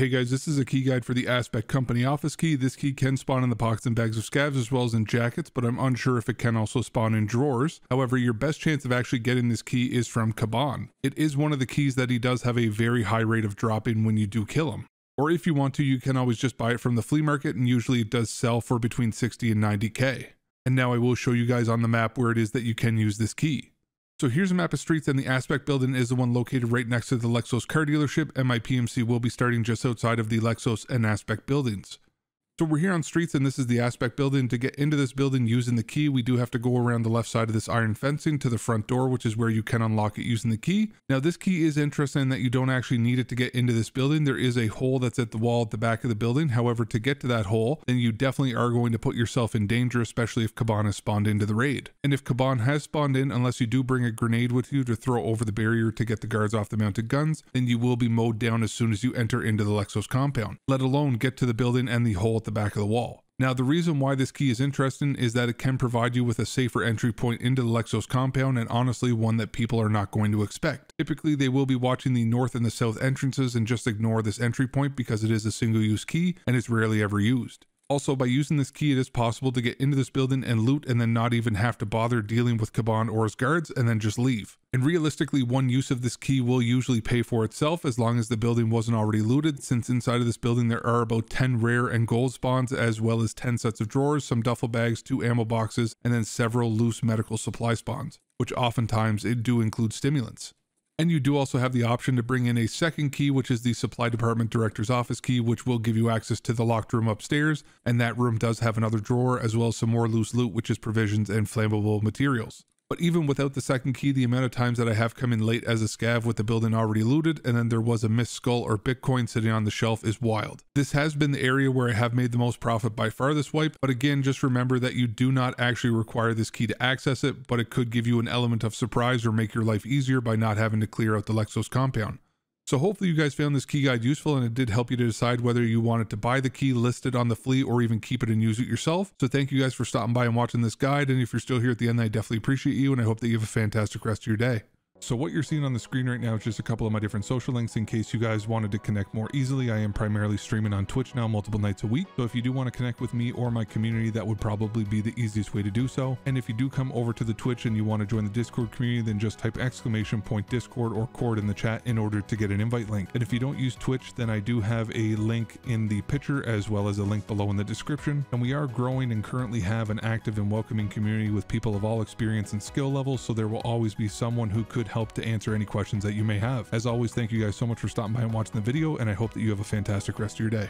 Hey guys, this is a key guide for the Aspect Company office key. This key can spawn in the pockets and bags of scabs as well as in jackets, but I'm unsure if it can also spawn in drawers. However, your best chance of actually getting this key is from Kaban. It is one of the keys that he does have a very high rate of drop in when you do kill him. Or if you want to, you can always just buy it from the flea market, and usually it does sell for between 60 and 90k. And now I will show you guys on the map where it is that you can use this key. So here's a map of streets, and the Aspect building is the one located right next to the Lexus car dealership, and my PMC will be starting just outside of the Lexus and Aspect buildings. So we're here on streets, and this is the Aspect building. To get into this building using the key, we do have to go around the left side of this iron fencing to the front door, which is where you can unlock it using the key. Now this key is interesting in that you don't actually need it to get into this building. There is a hole that's at the wall at the back of the building. However, to get to that hole, then you definitely are going to put yourself in danger, especially if Kaban has spawned into the raid. And if Kaban has spawned in, unless you do bring a grenade with you to throw over the barrier to get the guards off the mounted guns, then you will be mowed down as soon as you enter into the Lexos compound, let alone get to the building and the hole at the back of the wall. Now the reason why this key is interesting is that it can provide you with a safer entry point into the Lexos compound, and honestly one that people are not going to expect. Typically they will be watching the north and the south entrances and just ignore this entry point because it is a single use key and it's rarely ever used. Also, by using this key, it is possible to get into this building and loot and then not even have to bother dealing with Kaban or his guards, and then just leave. And realistically, one use of this key will usually pay for itself as long as the building wasn't already looted, since inside of this building there are about 10 rare and gold spawns, as well as 10 sets of drawers, some duffel bags, 2 ammo boxes, and then several loose medical supply spawns, which oftentimes it do include stimulants. And you do also have the option to bring in a second key, which is the supply department director's office key, which will give you access to the locked room upstairs, and that room does have another drawer as well as some more loose loot, which is provisions and flammable materials. But even without the second key, the amount of times that I have come in late as a scav with the building already looted and then there was a missed skull or bitcoin sitting on the shelf is wild. This has been the area where I have made the most profit by far this wipe, but again, just remember that you do not actually require this key to access it, but it could give you an element of surprise or make your life easier by not having to clear out the Lexos compound. So hopefully you guys found this key guide useful, and it did help you to decide whether you wanted to buy the key listed on the flea or even keep it and use it yourself. So thank you guys for stopping by and watching this guide, and if you're still here at the end, I definitely appreciate you, and I hope that you have a fantastic rest of your day. So what you're seeing on the screen right now is just a couple of my different social links in case you guys wanted to connect more easily. I am primarily streaming on Twitch now multiple nights a week, so if you do want to connect with me or my community, that would probably be the easiest way to do so. And if you do come over to the Twitch and you want to join the Discord community, then just type !Discord or cord in the chat in order to get an invite link. And if you don't use Twitch, then I do have a link in the picture as well as a link below in the description. And we are growing and currently have an active and welcoming community with people of all experience and skill levels, so there will always be someone who could help to answer any questions that you may have. As always, thank you guys so much for stopping by and watching the video, and I hope that you have a fantastic rest of your day.